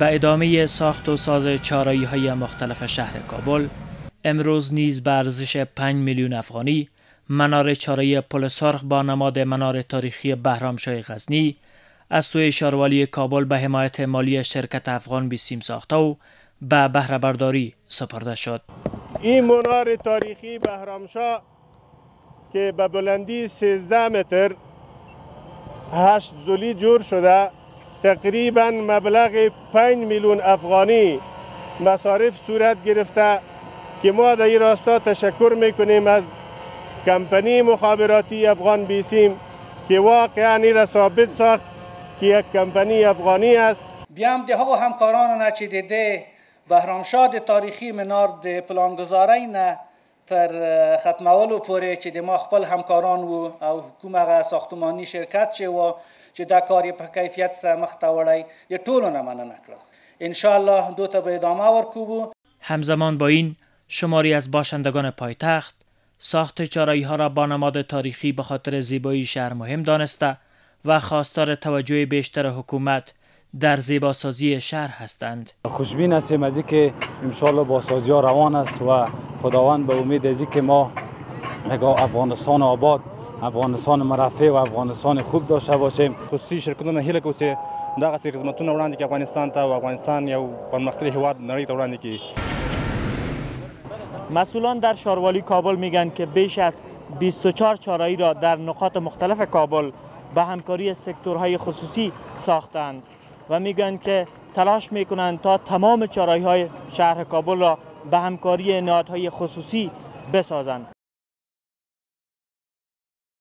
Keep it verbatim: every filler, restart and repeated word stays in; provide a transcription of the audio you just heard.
و ادامه ساخت و ساز چهاراهی های مختلف شهر کابل، امروز نیز به ارزش پنج میلیون افغانی منار چهاراهی پل سرخ با نماد منار تاریخی بهرام شاه غزنی از سوی شاروالی کابل به حمایت مالی شرکت افغان بیسیم ساخته و به بهره برداری سپرده شد. این منار تاریخی بهرام شاه که به بلندی سیزده متر هشت زلی جور شده، تقریبا مبلغ پنج میلیون افغانی مصارف صورت گرفته که ما در این راستا تشکر میکنیم از کمپانی مخابراتی افغان بیسیم که واقعا را ثابت ساخت که یک کمپانی افغانی است. بیام ده ها همکاران نه چی دیده بهرام شاه تاریخی منار د پلانگزاری نه تر ختمولو پورې چې د ما خپل همکاران وو او کومه ساختماني شرکت چې و چې دا کار په کیفیت سره مخ ته وړی د ټولو نه مننه کړم. ان شاء الله دو ته به ادامه ورکوو. همزمان با این شماری از باشندگان پایتخت ساخت چهاراهی ها را با نماد تاریخی به خاطر زیبایی شهر مهم دانسته و خواستار توجه بیشتر حکومت در زیباسازی شهر هستند. خوشبین هستیم از اینکه ان شاء الله بازسازی ها روان است و خداوند به امید از اینکه ما نگاه افغانستان آباد، افغانستان مرفه و افغانستان خوب داشته باشیم. خصوصی شرکتونه هیله کوسه دغه خدمتونه وړاندې کوي افغانستان ته، افغانستان یو پرمختللی هیواد نړۍ ته وړاندې کوي. مسئولان در شاروالی کابل میگن که بیش از بیست و چهار چهاراهی را در نقاط مختلف کابل به همکاری سکتورهای خصوصی ساختند و میگن که تلاش میکنند تا تمام چهاراهی های شهر کابل را به همکاری نهادهای خصوصی بسازند.